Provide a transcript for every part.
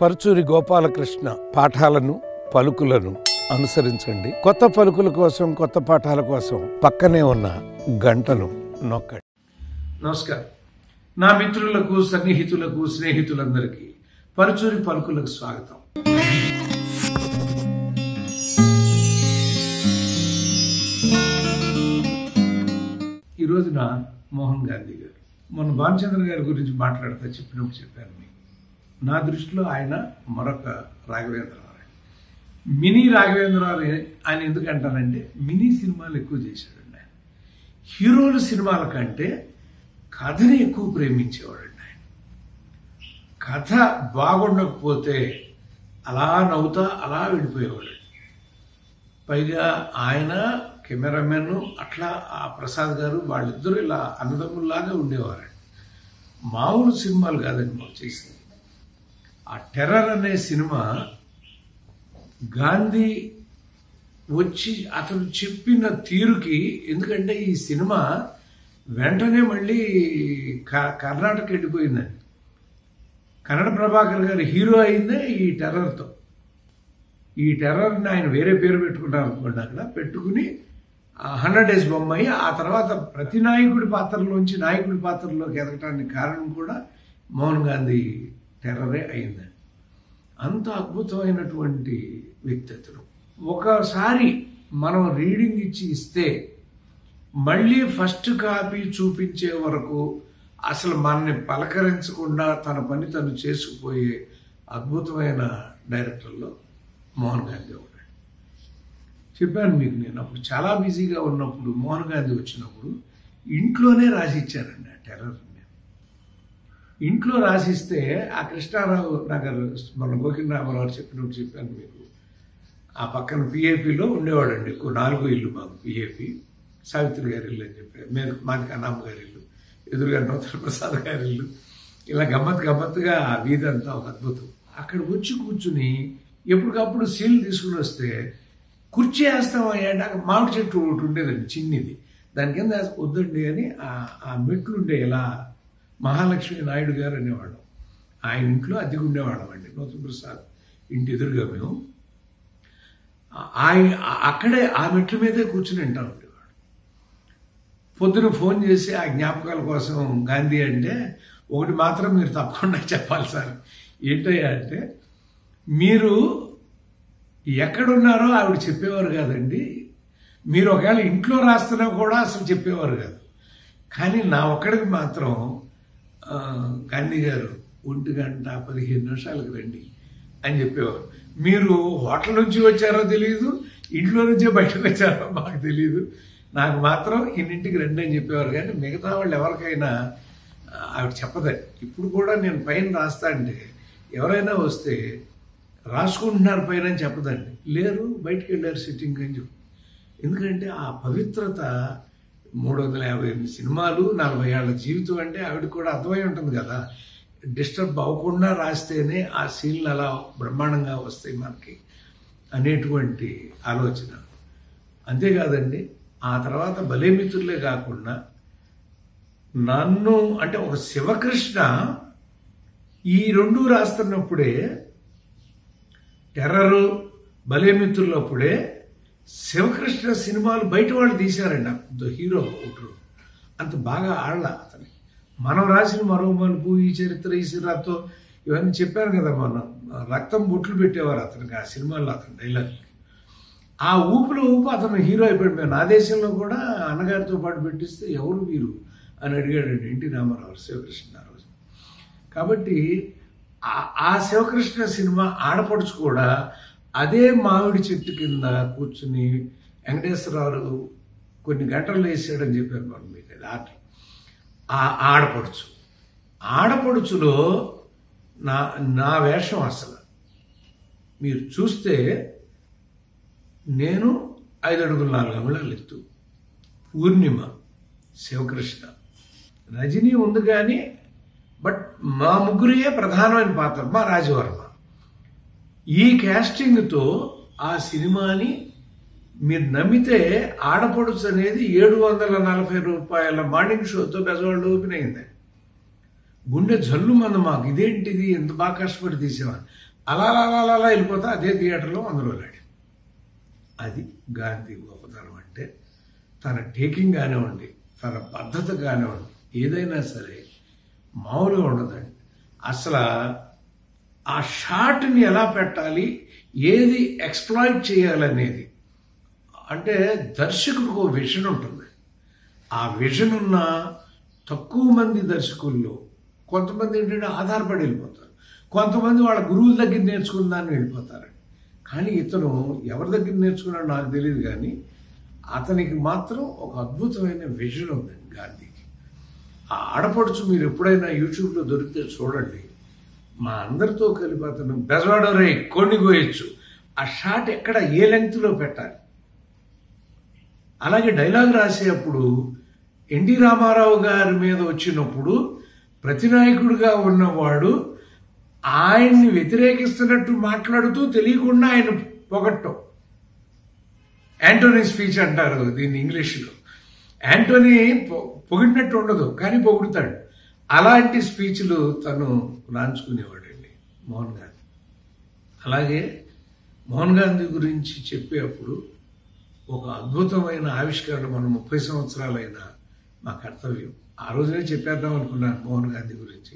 పరుచూరి గోపాలకృష్ణ పాఠాలను పలుకులను అనుసరించండి. కొత్త పలుకుల కోసం, కొత్త పాఠాల కోసం పక్కనే ఉన్న గంటను నొక్కండి. నమస్కారం. నా మిత్రులకు, సన్నిహితులకు, స్నేహితులందరికీ పరుచూరి పలుకులకు స్వాగతం. ఈ రోజున మోహన్ గాంధీ గారు, మొన్న భానుచంద్ర గారి గురించి మాట్లాడుతూ చెప్పినప్పుడు చెప్పాను మీకు, నా దృష్టిలో ఆయన మరొక రాఘవేంద్రరావు. మినీ రాఘవేంద్రరావు ఆయన ఎందుకు అంటానంటే, మినీ సినిమాలు ఎక్కువ చేశాడండి ఆయన. హీరోల సినిమాల కంటే కథని ఎక్కువ ప్రేమించేవాడండి ఆయన. కథ బాగుండకపోతే అలా నవ్వుతా అలా వెళ్ళిపోయేవాడు. పైగా ఆయన కెమెరామెన్ అట్లా ఆ ప్రసాద్ గారు వాళ్ళిద్దరూ ఇలా అన్నదమ్ముల్లాగా ఉండేవారండి. మామూలు సినిమాలు కాదండి మాకు చేసింది. ఆ టెర్రర్ అనే సినిమా గాంధీ వచ్చి అతను చెప్పిన తీరుకి, ఎందుకంటే ఈ సినిమా వెంటనే మళ్ళీ కర్ణాటక వెళ్ళిపోయిందండి. కన్నడ ప్రభాకర్ గారు హీరో అయిందే ఈ టెర్రర్తో. ఈ టెర్రర్ని ఆయన వేరే పేరు పెట్టుకున్నారు అనుకోండి, అక్కడ పెట్టుకుని 100 డేస్ బొమ్మ అయ్యి ఆ తర్వాత ప్రతి నాయకుడి పాత్రలోంచి నాయకుడి పాత్రలోకి ఎదగటానికి కారణం కూడా మోహన్ గాంధీ టెర్రరే అయిందండి. అంత అద్భుతమైనటువంటి వ్యక్తిత్వం. ఒకసారి మనం రీడింగ్ ఇస్తే మళ్ళీ ఫస్ట్ కాపీ చూపించే వరకు అసలు మనని పలకరించకుండా తన పని తను చేసుకుపోయే అద్భుతమైన డైరెక్టర్లో మోహన్ గాంధీ ఒకటి. చెప్పాను మీకు, నేను అప్పుడు చాలా బిజీగా ఉన్నప్పుడు మోహన్ గాంధీ వచ్చినప్పుడు ఇంట్లోనే రాసిచ్చానండి ఆ టెర్రర్. ఇంట్లో రాసిస్తే ఆ కృష్ణారావు నగర్ మన గోకిన రామారావు చెప్పినప్పుడు చెప్పాను మీకు, ఆ పక్కన పిఏపిలో ఉండేవాడండి ఎక్కువ. 4 ఇళ్ళు మాకు పిఏపి. సావిత్రి గారి ఇల్లు అని చెప్పారు, మేము మాది కన్నామ్మ గారి ఇల్లు, ఎదురుగా నూతన ప్రసాద్ గారి ఇల్లు. ఇలా గమ్మత్తుగా ఆ వీధి అంతా ఒక అద్భుతం. అక్కడ వచ్చి కూర్చుని ఎప్పటికప్పుడు సీల్ తీసుకుని వస్తే కుర్చీ వేస్తామయ్యా. మామిడి చెట్టు ఒకటి ఉండేదండి చిన్నది, దాని కింద వద్దండి అని ఆ మెట్లు ఉండే ఇలా మహాలక్ష్మి నాయుడు గారు అనేవాళ్ళం. ఆయన ఇంట్లో అద్దెకు ఉండేవాళ్ళం అండి, నూతన ప్రసాద్ ఇంటి ఎదురుగా మేము. ఆయన అక్కడే ఆ మెట్ల మీదే కూర్చుని వింటా ఉండేవాడు. పొద్దున ఫోన్ చేసి ఆ జ్ఞాపకాల కోసం గాంధీ అంటే, ఒకటి మాత్రం మీరు తప్పకుండా చెప్పాలి సార్. ఏంటయ్యా అంటే, మీరు ఎక్కడున్నారో ఆవిడ చెప్పేవారు కాదండి. మీరు ఒకవేళ ఇంట్లో రాస్తున్నా కూడా అసలు చెప్పేవారు కాదు. కానీ నా ఒక్కడికి మాత్రం గాంధీ గారు 1 గంట 15 నిమిషాలకు రండి అని చెప్పేవారు. మీరు హోటల్ నుంచి వచ్చారో తెలియదు, ఇంట్లో నుంచే బయటకు వచ్చారో మాకు తెలియదు. నాకు మాత్రం ఇన్నింటికి రండి అని చెప్పేవారు. కానీ మిగతా వాళ్ళు ఎవరికైనా ఆవిడ చెప్పదండి. ఇప్పుడు కూడా నేను పైన రాస్తా అంటే ఎవరైనా వస్తే రాసుకుంటున్నారు పైన అని చెప్పదండి. లేరు, బయటకు వెళ్ళారు సిట్టింగ్ అని చెప్పు. ఎందుకంటే ఆ పవిత్రత, 358 సినిమాలు, 40 ఏళ్ల జీవితం అంటే ఆవిడ కూడా అర్థమై ఉంటుంది కదా. డిస్టర్బ్ అవ్వకుండా రాస్తేనే ఆ సీన్లు అలా బ్రహ్మాండంగా వస్తాయి మనకి అనేటువంటి ఆలోచన. అంతేకాదండి, ఆ తర్వాత భలే మిత్రులే కాకుండా నన్ను అంటే ఒక శివకృష్ణ ఈ 2 రాస్తున్నప్పుడే, టెర్రరు భలే మిత్రులప్పుడే, శివకృష్ణ సినిమాలు బయట వాళ్ళు తీశారండి. ద హీరో ఒకరు అంత బాగా ఆడల అతని. మనం రాసిన మరో మలుపు, ఈ చరిత్ర, ఈ సిరాతో ఇవన్నీ చెప్పాను కదా. మనం రక్తం బొట్లు పెట్టేవారు అతనికి ఆ సినిమాల్లో, అతని డైలాగులకి. ఆ ఊపిలో ఊపు అతను హీరో అయిపోయాడు. మేము నా దేశంలో కూడా అన్నగారితో పాటు పెట్టిస్తే ఎవరు వీరు అని అడిగాడండి ఎన్టీ రామారావు శివకృష్ణ ఆ రోజు. కాబట్టి ఆ శివకృష్ణ సినిమా ఆడపడుచు కూడా అదే మామిడి చెట్టు కింద కూర్చుని వెంకటేశ్వరరావు కొన్ని గంటలు వేసాడని చెప్పారు మనం మీకు. అది ఆట. ఆడపడుచు, ఆడపడుచులో నా వేషం అసలు మీరు చూస్తే నేను 5 అడుగుల 4 అంగుళాలు ఎత్తు, పూర్ణిమ, శివకృష్ణ, రజనీ ఉంది కానీ బట్ మా ముగ్గురియే ప్రధానమైన పాత్ర, మా రాజవర్మ. ఈ క్యాస్టింగ్తో ఆ సినిమాని మీరు నమ్మితే ఆడపడుచు అనేది 740 రూపాయల మార్నింగ్ షోతో బెజవాళ్ళు ఓపెన్ అయింది. గుండె జల్లుమన్న మాకు ఇదేంటిది ఎంత బాగా కష్టపడి తీసేవారు అలా అలా అలా వెళ్ళిపోతా అదే థియేటర్లో అందులో వెళ్ళాడు. అది గాంధీ గొప్పతనం అంటే తన టేకింగ్ కానివ్వండి తన పద్ధతి కానివ్వండి ఏదైనా సరే మామూలుగా ఉండదండి. అసలు ఆ షాట్ని ఎలా పెట్టాలి ఏది ఎక్స్ప్లాయిట్ చేయాలనేది అంటే దర్శకుడికి ఒక విజన్ ఉంటుంది. ఆ విజన్ ఉన్న తక్కువ మంది దర్శకుల్లో కొంతమంది ఏంటంటే ఆధారపడి వెళ్ళిపోతారు, కొంతమంది వాళ్ళ గురువుల దగ్గర నేర్చుకున్న దాన్ని వెళ్ళిపోతారండి. కానీ ఇతను ఎవరి దగ్గర నేర్చుకున్నాడో నాకు తెలియదు కానీ అతనికి మాత్రం ఒక అద్భుతమైన విజన్ ఉందండి గాంధీకి. ఆ ఆడపడుచు మీరు ఎప్పుడైనా యూట్యూబ్లో దొరికితే చూడండి. మా అందరితో కలిపి అతను బెజవాడరే కొనిగోయచ్చు ఆ షాట్ ఎక్కడ ఏ లెంగ్త్లో పెట్టాలి. అలాగే డైలాగ్ రాసేటప్పుడు ఎన్టీ రామారావు గారి మీద వచ్చినప్పుడు ప్రతినాయకుడిగా ఉన్నవాడు ఆయన్ని వ్యతిరేకిస్తున్నట్టు మాట్లాడుతూ తెలియకుండా ఆయన పొగట్టం యాంటోనీ స్పీచ్ అంటారు దీన్ని ఇంగ్లీష్లో. యాంటోనీ పొగిడినట్టు ఉండదు కానీ పొగుడుతాడు. అలాంటి స్పీచ్లు తను రాంచుకునేవాడండి మోహన్ గాంధీ. అలాగే మోహన్ గాంధీ గురించి చెప్పేటప్పుడు ఒక అద్భుతమైన ఆవిష్కరణ మనం 30 సంవత్సరాలైన మా కర్తవ్యం. ఆ రోజునే చెప్పేద్దాం అనుకున్నాను మోహన్ గాంధీ గురించి.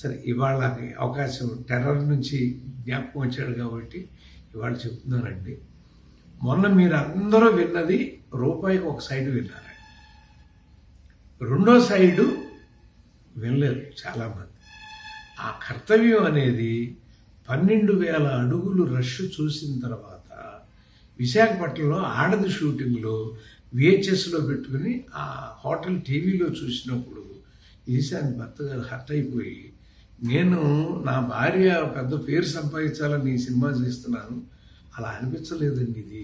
సరే ఇవాళ అవకాశం టెర్రర్ నుంచి జ్ఞాపకం వచ్చాడు కాబట్టి ఇవాళ చెప్తున్నానండి. మొన్న మీరు అందరూ విన్నది రూపాయికి ఒక సైడ్ విన్నారండి, రెండో సైడు వినలేరు చాలామంది. ఆ కర్తవ్యం అనేది 12,000 అడుగులు రష్ చూసిన తర్వాత విశాఖపట్నంలో ఆడది షూటింగ్లో విహెచ్ఎస్లో పెట్టుకుని ఆ హోటల్ టీవీలో చూసినప్పుడు ఈశాంత్ భర్త గారు హర్ట్ అయిపోయి నేను నా భార్య పెద్ద పేరు సంపాదించాలని ఈ సినిమా చేస్తున్నాను అలా అనిపించలేదండి ఇది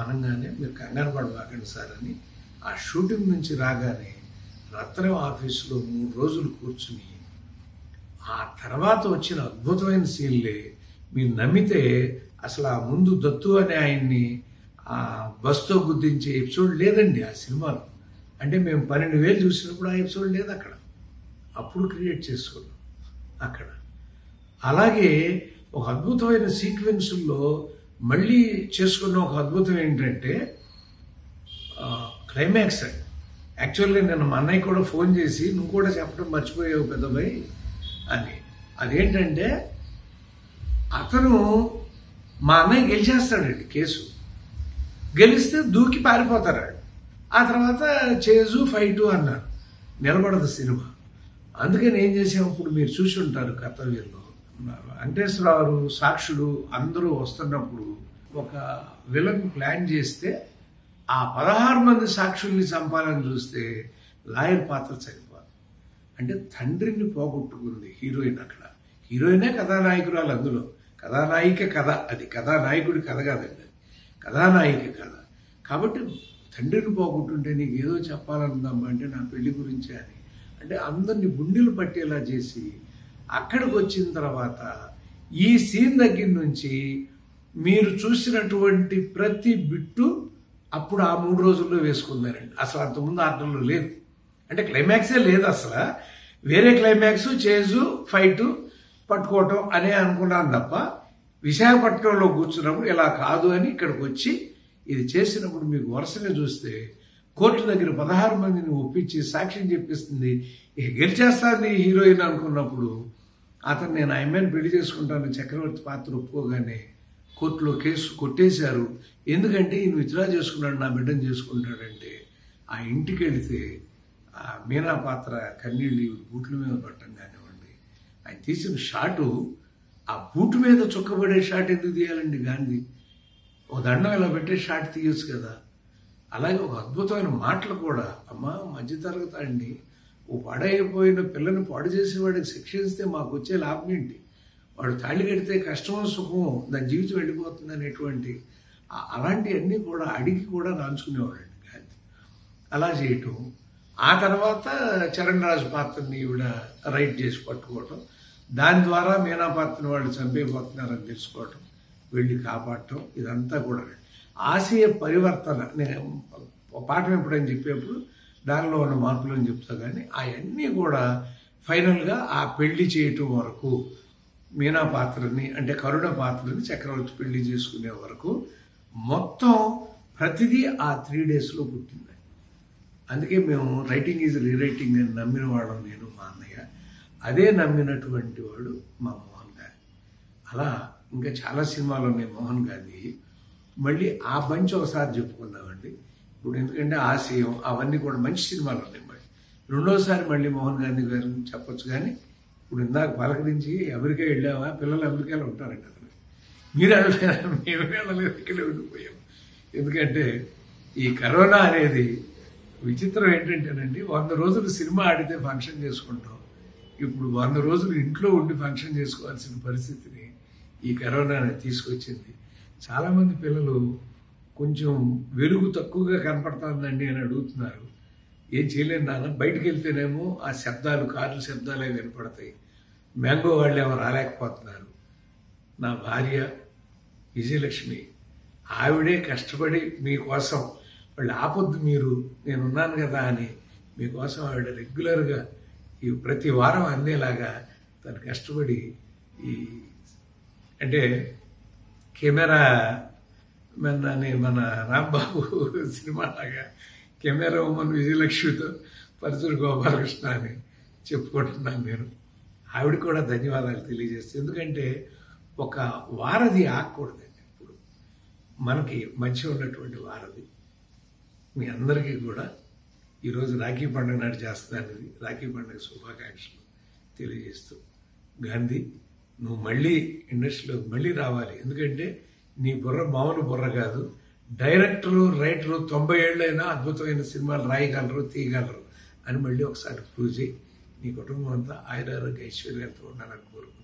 అనగానే మీరు కంగారు పడబాకండి సార్ అని ఆ షూటింగ్ నుంచి రాగానే రత్నం ఆఫీసులో 3 రోజులు కూర్చుని ఆ తర్వాత వచ్చిన అద్భుతమైన సీన్లే మీరు నమ్మితే అసలు ఆ ముందు దత్తు అనే ఆయన్ని ఆ బస్తో గుర్తించే ఎపిసోడ్ లేదండి ఆ సినిమాలో. అంటే మేము 12,000 చూసినప్పుడు ఆ ఎపిసోడ్ లేదు అక్కడ, అప్పుడు క్రియేట్ చేసుకున్నాం అక్కడ. అలాగే ఒక అద్భుతమైన సీక్వెన్సుల్లో మళ్ళీ చేసుకున్న ఒక అద్భుతం ఏంటంటే క్లైమాక్స్ అండి. యాక్చువల్లీ నేను మా అన్నయ్య కూడా ఫోన్ చేసి నువ్వు కూడా చెప్పడం మర్చిపోయావు పెద్దబాయ్ అని. అదేంటంటే అతను మా అన్నయ్య గెలిచేస్తాడండి కేసు, గెలిస్తే దూకి పారిపోతారాడు. ఆ తర్వాత చేజు ఫైటు అన్నారు, నిలబడదు సినిమా. అందుకని ఏం చేసాము ఇప్పుడు మీరు చూసి ఉంటారు కర్తవ్యంలో వెంకటేశ్వరరావు సాక్షులు అందరూ వస్తున్నప్పుడు ఒక విలన్ ప్లాన్ చేస్తే ఆ 16 మంది సాక్షుల్ని చంపాలని చూస్తే లాయర్ పాత్ర చనిపోదు. అంటే తండ్రిని పోగొట్టుకుంది హీరోయిన్ అక్కడ, హీరోయినే కథానాయకురాలు అందులో, కథానాయిక కథ అది, కథానాయకుడి కథ కాదండి కథానాయిక కథ. కాబట్టి తండ్రిని పోగొట్టుంటే నీకు ఏదో చెప్పాలనుందమ్మా అంటే నా పెళ్లి గురించి అని అంటే అందరినీ గుండెలు పట్టేలా చేసి అక్కడికి వచ్చిన తర్వాత ఈ సీన్ దగ్గర నుంచి మీరు చూసినటువంటి ప్రతి బిట్టు అప్పుడు ఆ 3 రోజుల్లో వేసుకున్నారండి. అసలు అంతకుముందు ఆటల్లో లేదు, అంటే క్లైమాక్సే లేదు అసలు, వేరే క్లైమాక్స్ చేజు ఫైటు పట్టుకోవటం అనే అనుకున్నాను తప్ప విశాఖపట్నంలో కూర్చున్నప్పుడు ఇలా కాదు అని ఇక్కడికి వచ్చి ఇది చేసినప్పుడు మీకు వరుసగా చూస్తే కోర్టు దగ్గర 16 మందిని ఒప్పించి సాక్ష్యం చెప్పిస్తుంది. ఇక గెలిచేస్తాను హీరోయిన్ అనుకున్నప్పుడు అతను నేను అమ్మాయిని పెళ్లి చేసుకుంటాను చక్రవర్తి పాత్ర ఒప్పుకోగానే కోర్టులో కేసు కొట్టేశారు. ఎందుకంటే ఈయన విత్డ్రా చేసుకున్నాడు నా బిడ్డను చేసుకుంటాడంటే ఆ ఇంటికి వెళితే ఆ మీనా పాత్ర కన్నీళ్ళు బూట్ల మీద పట్టడం కానివ్వండి, ఆయన తీసిన షాటు ఆ బూట్ మీద చుక్కబడే షాట్ ఎందుకు తీయాలండి గాంధీ? ఓ దండం ఇలా పెట్టే షాట్ తీయొచ్చు కదా. అలాగే ఒక అద్భుతమైన మాటలు కూడా, అమ్మ మధ్యతరగతి అండి ఓ పడైపోయిన పిల్లని పాడు చేసేవాడికి శిక్షిస్తే మాకు వచ్చే లాభం ఏంటి, వాడు తాళి కడితే కష్టమో సుఖమో దాని జీవితం వెళ్ళిపోతుంది అనేటువంటి అలాంటివన్నీ కూడా అడిగి కూడా రాంచుకునేవాడండి గాంధీ. అలా చేయటం ఆ తర్వాత చరణ్ రాజు పాత్రని ఈవిడ రైట్ చేసి పట్టుకోవటం, దాని ద్వారా మీనా పాత్రని వాళ్ళు చంపేపోతున్నారని తెలుసుకోవటం, వెళ్ళి కాపాడటం, ఇదంతా కూడా ఆశయ పరివర్తన. నేను పాఠం ఎప్పుడని చెప్పేప్పుడు దానిలో ఉన్న మార్పులను చెప్తా, కానీ అవన్నీ కూడా ఫైనల్గా ఆ పెళ్లి చేయటం వరకు మీనా పాత్రని అంటే కరుణ పాత్రని చక్రవర్తి పెళ్లి చేసుకునే వరకు మొత్తం ప్రతిదీ ఆ 3 డేస్లో పుట్టింది. అందుకే మేము రైటింగ్ ఈజ్ రీరైటింగ్ అని నమ్మిన వాళ్ళం నేను, మా అన్నయ్య అదే నమ్మినటువంటి వాడు మా మోహన్ గాంధీ. అలా ఇంకా చాలా సినిమాలు ఉన్నాయి మోహన్ గాంధీ. మళ్ళీ ఆ బంచ్ ఒకసారి చెప్పుకుందామండి ఇప్పుడు, ఎందుకంటే ఆశయం అవన్నీ కూడా మంచి సినిమాలు ఉన్నాయి. మళ్ళీ రెండోసారి మళ్ళీ మోహన్ గాంధీ గారిని చెప్పొచ్చు, కానీ ఇప్పుడు ఇందాక పలకరించి అమెరికా వెళ్ళావా, పిల్లలు అమెరికాలో ఉంటారండి అతను, మీరు వెళ్ళలేదా, మేము వెళ్ళలేదు, ఇక్కడే ఉండిపోయాం. ఎందుకంటే ఈ కరోనా అనేది విచిత్రం ఏంటంటేనండి, 100 రోజులు సినిమా ఆడితే ఫంక్షన్ చేసుకుంటాం, ఇప్పుడు 100 రోజులు ఇంట్లో ఉండి ఫంక్షన్ చేసుకోవాల్సిన పరిస్థితిని ఈ కరోనా తీసుకొచ్చింది. చాలామంది పిల్లలు కొంచెం వెలుగు తక్కువగా కనపడుతుందండి అని అడుగుతున్నారు. ఏం చేయలేదు నాన్న, బయటకు వెళ్తేనేమో ఆ శబ్దాలు, కార్ల శబ్దాలే కనపడతాయి, మ్యాంగో వాళ్ళు ఏమో రాలేకపోతున్నారు. నా భార్య విజయలక్ష్మి ఆవిడే కష్టపడి మీకోసం, వాళ్ళు ఆపొద్దు మీరు, నేనున్నాను కదా అని మీకోసం ఆవిడ రెగ్యులర్గా ఈ ప్రతి వారం అందేలాగా తను కష్టపడి ఈ అంటే కెమెరా మెన్ మన రాంబాబు సినిమా లాగా కెమెరా ఉమెన్ విజయలక్ష్మితో పరుచూరి గోపాలకృష్ణ అని చెప్పుకుంటున్నాను నేను. ఆవిడ కూడా ధన్యవాదాలు తెలియజేస్తాను, ఎందుకంటే ఒక వారధి ఆకూడదండి ఇప్పుడు మనకి మంచి ఉన్నటువంటి వారధి. మీ అందరికీ కూడా ఈరోజు రాఖీ పండుగ నాడు చేస్తున్నాను, రాఖీ పండుగ శుభాకాంక్షలు తెలియజేస్తూ, గాంధీ నువ్వు మళ్ళీ ఇండస్ట్రీలోకి మళ్ళీ రావాలి, ఎందుకంటే నీ బుర్ర మామూలు బుర్ర కాదు, డైరెక్టరు రైటరు 90 ఏళ్ళైనా అద్భుతమైన సినిమాలు రాయగలరు, తీయగలరు అని మళ్ళీ ఒకసారి ప్రూవ్ చేయి. నీ కుటుంబం అంతా ఆయురారోగ్య ఐశ్వర్యాలతో ఉండాలని కోరుకుంటున్నాను.